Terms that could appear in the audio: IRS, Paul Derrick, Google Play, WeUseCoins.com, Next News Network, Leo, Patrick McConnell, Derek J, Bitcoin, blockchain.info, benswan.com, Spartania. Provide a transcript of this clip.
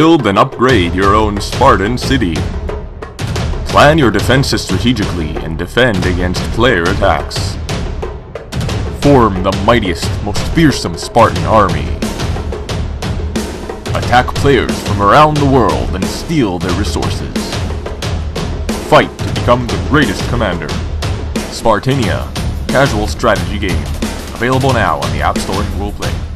Build and upgrade your own Spartan city. Plan your defenses strategically and defend against player attacks. Form the mightiest, most fearsome Spartan army. Attack players from around the world and steal their resources. Fight to become the greatest commander. Spartania, casual strategy game. Available now on the App Store and Google Play.